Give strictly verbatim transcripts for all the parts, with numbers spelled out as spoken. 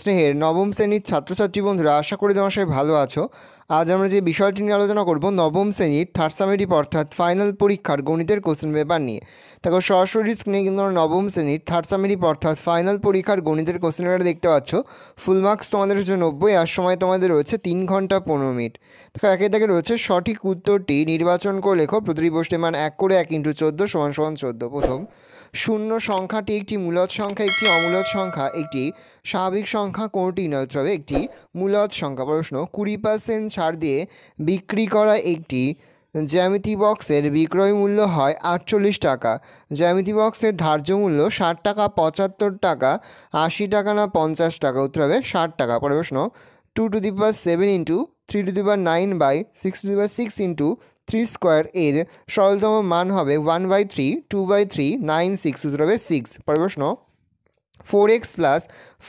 স্নেহের নবম শ্রেণীর ছাত্রছাত্রী বন্ধুরা, আশা করি তোমার সবাই ভালো আছো। আজ আমরা যে বিষয়টি নিয়ে আলোচনা করব নবম শ্রেণীর থার্ড সামেটিভ অর্থাৎ ফাইনাল পরীক্ষার গণিতের কোশ্চেন পেপার নিয়ে। দেখো সরাসরি স্ক্রিনে কিন্তু তোমরা নবম শ্রেণীর থার্ড সামেটিভ অর্থাৎ ফাইনাল পরীক্ষার গণিতের কোশ্চেন পেপার দেখতে পাচ্ছ। ফুল মার্কস তোমাদের হচ্ছে নব্বই, আর সময় তোমাদের রয়েছে তিন ঘন্টা পনেরো মিনিট। দেখো একে থেকে রয়েছে সঠিক উত্তরটি নির্বাচন করে লেখো। প্রতিটি প্রশ্নের মান এক করে এক ইন্টু চোদ্দো সমান সমান চোদ্দো। প্রথম, শূন্য সংখ্যাটি একটি মূলদ সংখ্যা, একটি অমূলদ সংখ্যা, একটি স্বাভাবিক সংখ্যা, কোনটি নয়? তবে একটি মূলদ সংখ্যা। প্রশ্ন, কুড়ি পার্সেন্ট ছাড় দিয়ে বিক্রি করা একটি জ্যামিতি বক্সের বিক্রয় মূল্য হয় আটচল্লিশ টাকা। জ্যামিতি বক্সের ধার্য মূল্য ষাট টাকা, পঁচাত্তর টাকা, আশি টাকা না পঞ্চাশ টাকা? উত্তর হবে ষাট টাকা। পরের প্রশ্ন, two two the power seven into three two the power nine by six two the power six into three square এর সরলতম মান হবে one by three, two by three, nine six. উত্তর হবে সিক্স। পরের প্রশ্ন, ফোর এক্স প্লাস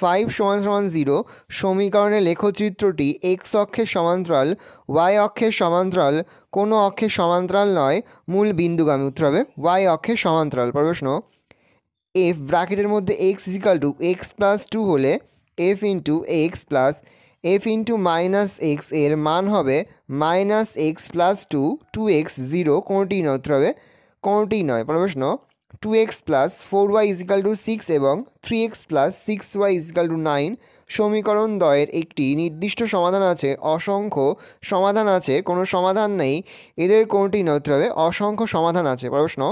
ফাইভ সমান সমান zero সমীকরণে লেখচিত্রটি এক্স অক্ষের সমান্তরাল, ওয়াই অক্ষের সমান্তরাল, কোনো অক্ষের সমান্তরাল নয়, মূল বিন্দুগামী। উত্তর হবে ওয়াই অক্ষের সমান্তরাল। পরের প্রশ্ন, এফ ব্র্যাকেটের মধ্যে x is equal to x plus two হলে f into x plus f into minus x এর মান হবে minus x plus two, two x, zero, কোনটি নয়? উত্তর হবে কোনটি নয়। পরের প্রশ্ন, two x plus four y is equal to six এবং three x plus six y is equal to nine সমীকরণ দ্বয়ের একটি নির্দিষ্ট সমাধান আছে, অসংখ্য সমাধান আছে, কোনো সমাধান নেই, এদের কোনটি নয়? উত্তর হবে অসংখ্য সমাধান আছে। পরের প্রশ্ন,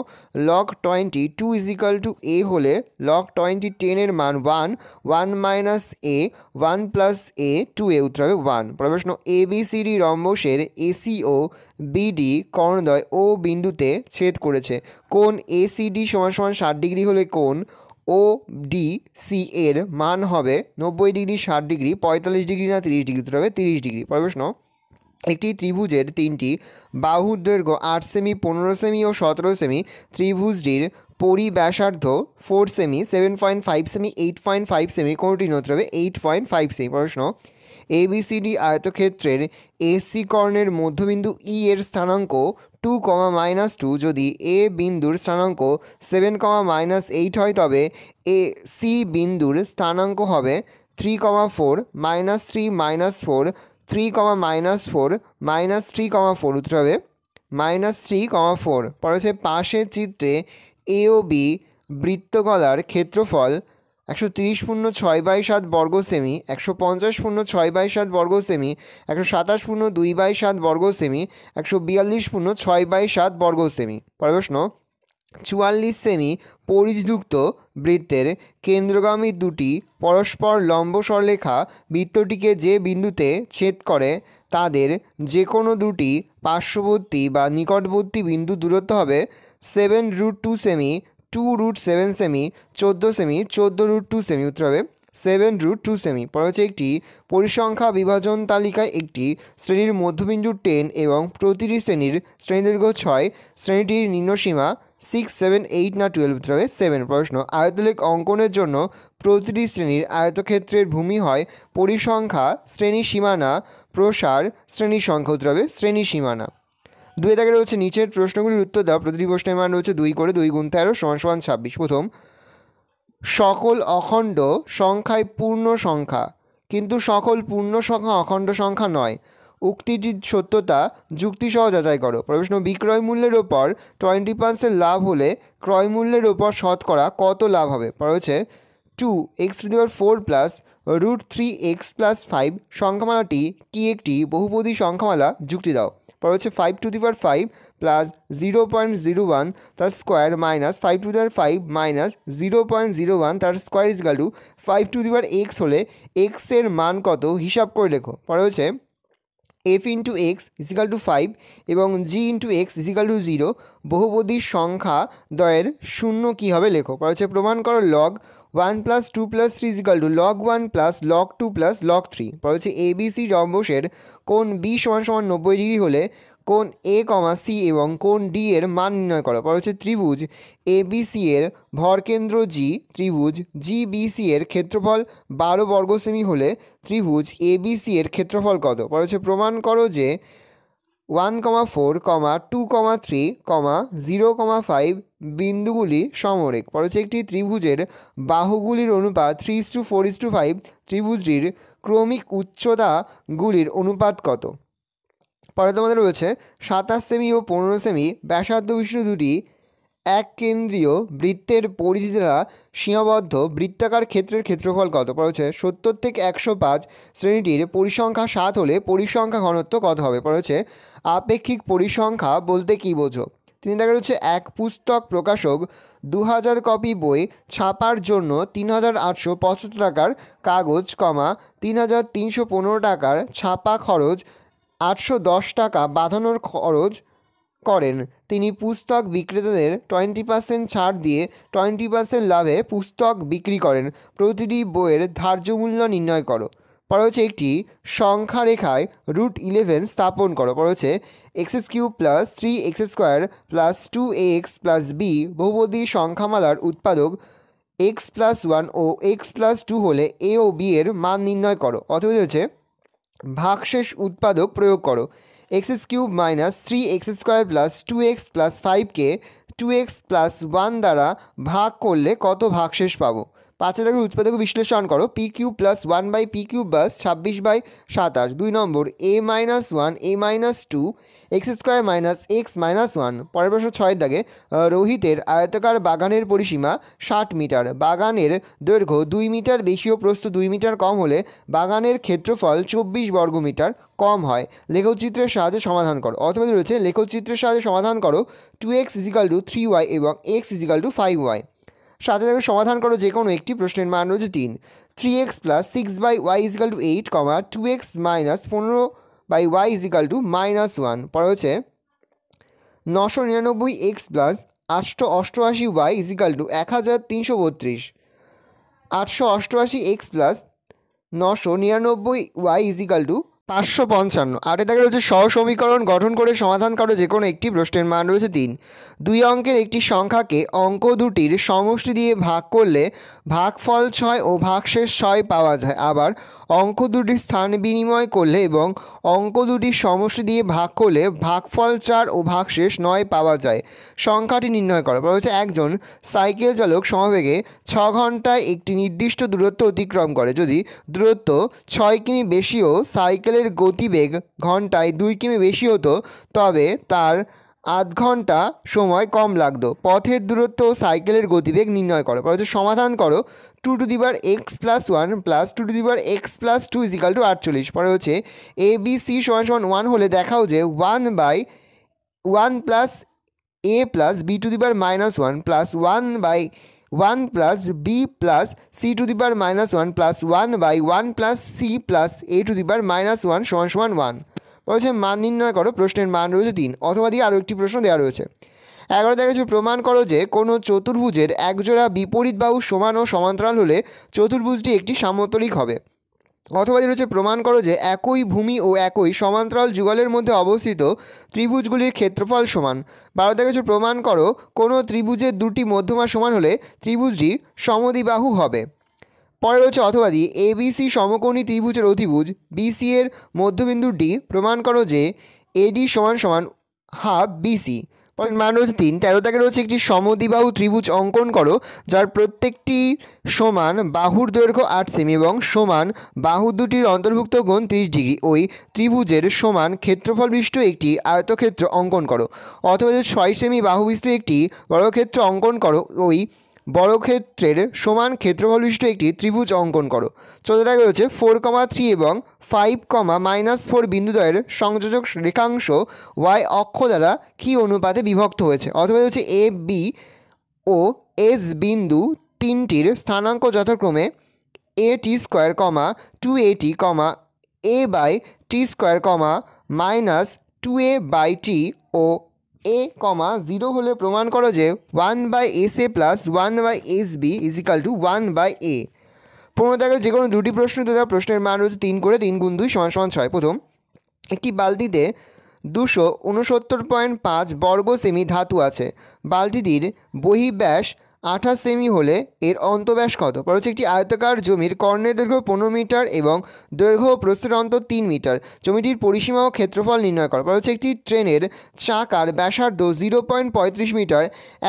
log twenty two is equal to a হলে লগ টোয়েন্টি টেনের মান one, one minus a, one plus a, two a. উত্তর হবে ওয়ান। পরের প্রশ্ন, এ বি সি ডি রম্বসের এসি ও বিডি কর্ণদ্বয় ও বিন্দুতে ছেদ করেছে। কোণ এ সি ডি সমান সমান ষাট ডিগ্রি হলে কোণ ও ডি সি এর মান হবে নব্বই ডিগ্রি, ষাট ডিগ্রি, পঁয়তাল্লিশ ডিগ্রি না তিরিশ ডিগ্রি? উত্তর হবে তিরিশ ডিগ্রি। পরের প্রশ্ন, একটি ত্রিভুজের তিনটি বাহুর দৈর্ঘ্য আট সেমি, পনেরো সেমি ও সতেরো সেমি। ত্রিভুজটির পরি ব্যাসার্ধ ফোর সেমি, সেভেন পয়েন্ট ফাইভ সেমি, এইট পয়েন্ট ফাইভ সেমি, কোনটি নয়? উত্তর হবে এইট পয়েন্ট ফাইভ সেমি। প্রশ্ন, এবিসিডি আয়তক্ষেত্রের এসি কর্ণের মধ্যবিন্দু ই এর স্থানাঙ্ক টু কমা মাইনাস টু, যদি এ বিন্দুর স্থানাঙ্ক সেভেন কমা মাইনাস এইট হয় তবে এ সি বিন্দুর স্থানাঙ্ক হবে three comma four minus three minus four, three comma minus four minus three comma four. উত্তর হবে মাইনাস থ্রি কমা ফোর। পরে হচ্ছে, পাশের চিত্রে এ ও বি বৃত্তকলার ক্ষেত্রফল একশো তিরিশ পূর্ণ ছয় বাই সাত বর্গ সেমি, একশো পঞ্চাশ পূর্ণ ছয় বাই সাত বর্গ সেমি, একশো সাতাশ পূর্ণ দুই বাই সাত বর্গ সেমি, একশো বিয়াল্লিশ পূর্ণ ছয় বাই সাত বর্গ সেমি। পরের প্রশ্ন, চুয়াল্লিশ সেমি পরিযুক্ত বৃত্তের কেন্দ্রগামী দুটি পরস্পর লম্ব সরলরেখা বৃত্তটিকে যে বিন্দুতে ছেদ করে তাদের যে কোনো দুটি পার্শ্ববর্তী বা নিকটবর্তী বিন্দু দূরত্ব হবে সেভেন রুট টু সেমি, টু রুট সেভেন সেমি, চোদ্দো সেমি, চোদ্দো রুট টু সেমি। উত্তর হবে সেভেন রুট টু সেমি। পরে হচ্ছে, একটি পরিসংখ্যা বিভাজন তালিকায় একটি শ্রেণীর মধ্যবিন্দু টেন এবং প্রতিটি শ্রেণীর শ্রেণীদৈর্ঘ্য ছয়, শ্রেণীটির নিম্নসীমা সিক্স, সেভেন, এইট না টুয়েলভ? উত্তর হবে সেভেন। প্রশ্ন, আয়তলেখ অঙ্কনের জন্য প্রতিটি শ্রেণীর আয়তক্ষেত্রের ভূমি হয় পরিসংখ্যা, শ্রেণী সীমানা, প্রসার, শ্রেণী সংখ্যা। উত্তর হবে শ্রেণী সীমানা। দুই দাগে রয়েছে নিচের প্রশ্নগুলির উত্তর দাও। প্রতিটি প্রশ্নের মান রয়েছে দুই করে, দুই গুণ তেরো সমান সমান ছাব্বিশ। প্রথম, সকল অখণ্ড সংখ্যায় পূর্ণ সংখ্যা, কিন্তু সকল পূর্ণ সংখ্যা অখণ্ড সংখ্যা নয়, উক্তিটির সত্যতা যুক্তিসহ যাচাই করো। প্রশ্ন, বিক্রয় মূল্যের ওপর টোয়েন্টি পার্সেন্ট লাভ হলে ক্রয় মূল্যের ওপর শতকরা কত লাভ হবে? পরে হচ্ছে, two x to the power four plus root three x plus five সংখ্যামালাটি কি একটি বহুপদী সংখ্যামালা? যুক্তি দাও। পরে হচ্ছে, five to the power five plus zero point zero one তার square minus five to the power five minus zero point zero one তার square is equal to five to the power x হলে এক্সের মান কত? হিসাব করে লেখো। পরে হচ্ছে, f into x is equal to five এবং g into x is equal to zero বহুপদী সংখ্যা দ্বয়ের শূন্য কী হবে লেখো। পরে হচ্ছে, প্রমাণ করো log one plus two plus three is equal to log one plus log two plus log three. পরে হচ্ছে, এবিসি রম্বসের কোণ বি সমান সমান নব্বই ডিগ্রি হলে কোণ এ কমা সি এবং কোণ ডি এর মান নির্ণয় করো। পরে হচ্ছে, ত্রিভুজ এবিসি এর ভরকেন্দ্র জি, ত্রিভুজ জিবিসি এর ক্ষেত্রফল বারো বর্গ সেমি হলে ত্রিভুজ এবিসি এর ক্ষেত্রফল কত? পরে হচ্ছে, প্রমাণ করো যে one, four, two, three, zero, five বিন্দুগুলি সমরেখ। পরে হচ্ছে একটি ত্রিভুজের বাহুগুলির অনুপাত three is to four is to five ত্রিভুজটির ক্রমিক উচ্চতাগুলির অনুপাত কত? পরে তোমাদের রয়েছে সাতাশ সেমি ও পনেরো সেমি ব্যাসার্ধ বিশিষ্ট দুটি এক কেন্দ্রীয় বৃত্তের পরিধি দ্বারা সীমাবদ্ধ বৃত্তাকার ক্ষেত্রের ক্ষেত্রফল কত? পরে হচ্ছে সত্তর থেকে একশো পাঁচ শ্রেণীটির পরিসংখ্যা সাত হলে পরিসংখ্যা ঘনত্ব কত হবে? পরে হচ্ছে আপেক্ষিক পরিসংখ্যা বলতে কী বোঝো? তিনি দেখা হচ্ছে এক পুস্তক প্রকাশক দু হাজার কপি বই ছাপার জন্য তিন হাজার আটশো পঁচাত্তর টাকার কাগজ কমা তিন হাজার তিনশো পনেরো টাকার ছাপা খরচ আটশো দশ টাকা বাঁধানোর খরচ করেন। তিনি পুস্তক বিক্রেতাদের টোয়েন্টি পার্সেন্ট ছাড় দিয়ে টোয়েন্টি পার্সেন্ট লাভে পুস্তক বিক্রি করেন। প্রতিটি বইয়ের ধার্য মূল্য নির্ণয় করো। পরে হচ্ছে একটি সংখ্যা রেখায় রুট ইলেভেন স্থাপন করো। পরে হচ্ছে এক্সএস cube plus three x square plus two a x plus b বহুপদী সংখ্যামালার উৎপাদক এক্স প্লাস ওয়ান ও এক্স প্লাস টু হলে এ ও বি এর মান নির্ণয় করো। অথবা হচ্ছে ভাগশেষ উৎপাদক প্রয়োগ করো। X cube minus three x square plus two x plus ফাইভকে টু এক্স প্লাস ওয়ান দ্বারা ভাগ করলে কত ভাগশেষ পাবো? পাঁচের দাগের উৎপাদক বিশ্লেষণ করো। P cube plus one by p cube বাস ছাব্বিশ বাই সাতাশ। দুই নম্বর a minus one a minus two x square minus x minus one. পরের বছর ছয়ের দাগে রোহিতের আয়তাকার বাগানের পরিসীমা ষাট মিটার। বাগানের দৈর্ঘ্য দুই মিটার বেশি ও প্রস্থ দুই মিটার কম হলে বাগানের ক্ষেত্রফল চব্বিশ বর্গ মিটার কম হয়। লেখচিত্রের সাহায্যে সমাধান করো। অথবা রয়েছে লেখচিত্রের সাহায্যে সমাধান করো two x is equal to three y এবং x is equal to five y. সাথে সাথে সমাধান করো। যে কোনো একটি প্রশ্নের মান রয়েছে তিন। Three x plus six by y is equal to eight comma two x minus পনেরো by y is equal to minus one. পরে হচ্ছে নশো নিরানব্বই এক্স প্লাস আটশো অষ্টআশি ওয়াই ইজিক্যাল টু এক হাজার তিনশো বত্রিশ। আটশো অষ্টআশি এক্স প্লাস নশো নিরানব্বই ওয়াই ইজিক্যাল টু পাঁচশো পঞ্চান্ন। আটে দেখা রয়েছে সহ সমীকরণ গঠন করে সমাধান করো। যে কোনো একটি প্রশ্নের মান রয়েছে তিন। দুই অঙ্কের একটি সংখ্যাকে অঙ্ক দুটির সমষ্টি দিয়ে ভাগ করলে ভাগফল ছয় ও ভাগশেষ ছয় পাওয়া যায়। আবার অঙ্ক দুটির স্থান বিনিময় করলে এবং অঙ্ক দুটির সমষ্টি দিয়ে ভাগ করলে ভাগফল চার ও ভাগশেষ নয় পাওয়া যায়। সংখ্যাটি নির্ণয় করো। পরে হচ্ছে একজন সাইকেল চালক সমবেগে ছ ঘন্টায় একটি নির্দিষ্ট দূরত্ব অতিক্রম করে। যদি দূরত্ব ছয় কিমি বেশিও সাইকেলের গতিবেগ ঘন্টায় দুই কিমি বেশি হতো তবে তার আধ ঘন্টা সময় কম লাগতো। পথের দূরত্ব সাইকেলের গতিবেগ নির্ণয় করো। পরে সমাধান করো two to the power x plus one plus two to the power x plus two is equal to আটচল্লিশ। পরে হচ্ছে এ বি সি সমান সমান ওয়ান হলে দেখাও যে one by one plus a plus b to the power minus one plus one by one plus b plus c to the power minus one plus one by one plus c plus a to the power minus one সমান সমান one. বলছে মান নির্ণয় করো। প্রশ্নের মান রয়েছে তিন। অথবা দিয়ে আরও একটি প্রশ্ন দেওয়া রয়েছে। এগারো দেখা যাচ্ছে প্রমাণ করো যে কোনো চতুর্ভুজের একজোড়া বিপরীত বাহু সমান ও সমান্তরাল হলে চতুর্ভুজটি একটি সামতলিক হবে। অথবা রয়েছে প্রমাণ করো যে একই ভূমি ও একই সমান্তরাল যুগলের মধ্যে অবস্থিত ত্রিভুজগুলির ক্ষেত্রফল সমান। বারো দেখা প্রমাণ করো কোনো ত্রিভুজের দুটি মধ্যমা সমান হলে ত্রিভুজটি সমদ্বিবাহু হবে। পরে রয়েছে অথবা দিয়ে এ বি সি সমকোণী ত্রিভুজের অধিভুজ বিসি এর মধ্যবিন্দুটি প্রমাণ করো যে এডি সমান সমান হাফ বিসি। মান রয়েছে তিন। তেরো থেকে রয়েছে একটি সমদ্বিবাহু ত্রিভুজ অঙ্কন করো যার প্রত্যেকটি সমান বাহুর দৈর্ঘ্য আট সেমি এবং সমান বাহু দুটির অন্তর্ভুক্ত কোণ ত্রিশ ডিগ্রি। ওই ত্রিভুজের সমান ক্ষেত্রফল বিশিষ্ট একটি আয়তক্ষেত্র অঙ্কন করো। অথবা ছয় সেমি বাহু বিশিষ্ট একটি বর্গক্ষেত্র অঙ্কন করো। ওই বর্গক্ষেত্রের সমান ক্ষেত্রফল বিশিষ্ট একটি ত্রিভুজ অঙ্কন করো। চোদ্দ টাকা রয়েছে ফোর কমা থ্রি এবং ফাইভ কমা মাইনাস ফোর বিন্দুদ্বয়ের সংযোজক রেখাংশ ওয়াই অক্ষ দ্বারা কী অনুপাতে বিভক্ত হয়েছে? অথবা রয়েছে এ বি ও এস বিন্দু তিনটির স্থানাঙ্ক যথাক্রমে a t square comma two a t comma a by t square comma minus two a by t ও এ কমা জিরো হলে প্রমাণ করো যে one by S A plus one by S B is equal to one by a. পনেরো থেকে যে কোনো দুটি প্রশ্ন দেওয়া। প্রশ্নের মান রয়েছে তিন করে তিন গুণ দুই সমান সমান ছয়। প্রথম একটি বালতিতে দুশো উনসত্তর পয়েন্ট পাঁচ বর্গ সেমি ধাতু আছে। বালতিটির বহিঃব্যাস আঠাশ সেমি হলে এর অন্তঃব্যাস কত? পরে হচ্ছে একটি আয়তাকার জমির কর্ণের দৈর্ঘ্য পনেরো মিটার এবং দৈর্ঘ্য ও প্রস্থের অন্তর তিন মিটার। জমিটির পরিসীমা ও ক্ষেত্রফল নির্ণয় করা। পরে হচ্ছে একটি ট্রেনের চাকার ব্যাসার্ধ জিরো পয়েন্ট পঁয়ত্রিশ মিটার।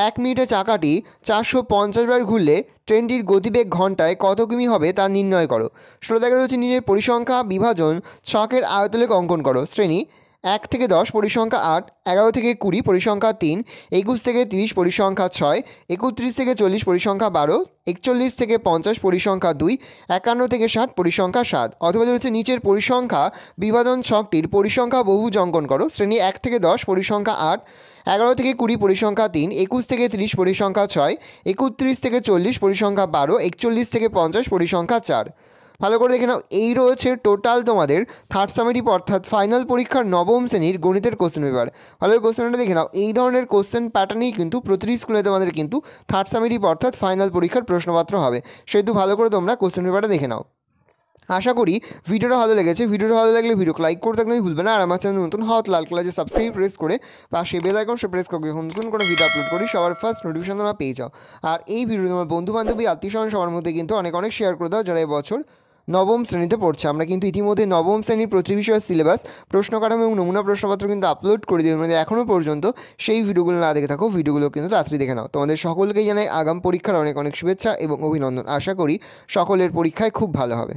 এক মিনিটে চাকাটি চারশো পঞ্চাশ বার ঘুরলে ট্রেনটির গতিবেগ ঘন্টায় কত কিমি হবে তা নির্ণয় করো। ষোলো দাগের হচ্ছে নিজের পরিসংখ্যা বিভাজন ছকের আয়তলেখ অঙ্কন করো। শ্রেণী এক থেকে দশ, পরিসংখ্যা আট, এগারো থেকে কুড়ি, পরিসংখ্যা তিন, একুশ থেকে তিরিশ, পরিসংখ্যা ছয়, একত্রিশ থেকে চল্লিশ, পরিসংখ্যা বারো, একচল্লিশ থেকে পঞ্চাশ, পরিসংখ্যা দুই, একান্ন থেকে ষাট, পরিসংখ্যা সাত। অথবা হচ্ছে নিচের পরিসংখ্যা বিভাজন ছকটির পরিসংখ্যা বহুভুজ অঙ্কন করো। শ্রেণী এক থেকে দশ, পরিসংখ্যা আট, এগারো থেকে কুড়ি, পরিসংখ্যা তিন, একুশ থেকে তিরিশ, পরিসংখ্যা ছয়, একত্রিশ থেকে চল্লিশ, পরিসংখ্যা বারো, একচল্লিশ থেকে পঞ্চাশ, পরিসংখ্যা চার। ভালো করে দেখে নাও, এই রয়েছে টোটাল তোমাদের থার্ড সামেটিভ অর্থাৎ ফাইনাল পরীক্ষার নবম শ্রেণীর গণিতের কোশ্চেন পেপার। ভালো করে কোশ্চেনটা দেখে নাও। এই ধরনের কোশ্চেন প্যাটার্নেই কিন্তু প্রতিটি স্কুলে তোমাদের কিন্তু থার্ড সামেটিভ অর্থাৎ ফাইনাল পরীক্ষার প্রশ্নপত্র হবে, সেহেতু ভালো করে তোমরা কোশ্চেন পেপারটা দেখে নাও। আশা করি ভিডিওটা ভালো লেগেছে। ভিডিওটা ভালো লাগলে ভিডিওকে লাইক করতে একদমই ভুলবে না। আর আমার চ্যানেল নতুন হওয়া লাল কালার যে সাবস্ক্রাইব প্রেস করে পাশে বেল আইকন সে প্রেস করে যখন নতুন কোনো ভিডিও আপলোড করি সবার ফার্স্ট নোটিফিকেশন তোমরা পেয়ে যাও। আর এই ভিডিও তোমার বন্ধু বান্ধবী আত্মীয় স্বজন সবার মধ্যে কিন্তু অনেক অনেক শেয়ার করে দাও যারা এবছর নবম শ্রেণীতে পড়ছে। আমরা কিন্তু ইতিমধ্যে নবম শ্রেণীর প্রতি বিষয়ের সিলেবাস, প্রশ্নকাঠামো এবং নমুনা প্রশ্নপত্র কিন্তু আপলোড করে দিই। মানে এখনও পর্যন্ত সেই ভিডিওগুলো না দেখে থাকো, ভিডিওগুলো কিন্তু তাড়াতাড়ি দেখে নাও। তোমাদের সকলকেই জানাই আগাম পরীক্ষার অনেক অনেক শুভেচ্ছা এবং অভিনন্দন। আশা করি সকলের পরীক্ষায় খুব ভালো হবে।